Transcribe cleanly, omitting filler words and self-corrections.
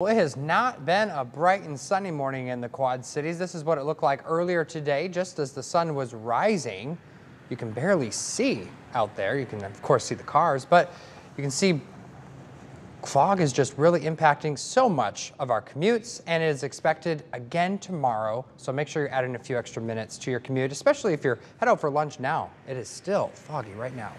Well, it has not been a bright and sunny morning in the Quad Cities. This is what it looked like earlier today, just as the sun was rising. You can barely see out there. You can, of course, see the cars, but you can see fog is just really impacting so much of our commutes, and it is expected again tomorrow. So make sure you're adding a few extra minutes to your commute, especially if you're heading out for lunch now. It is still foggy right now.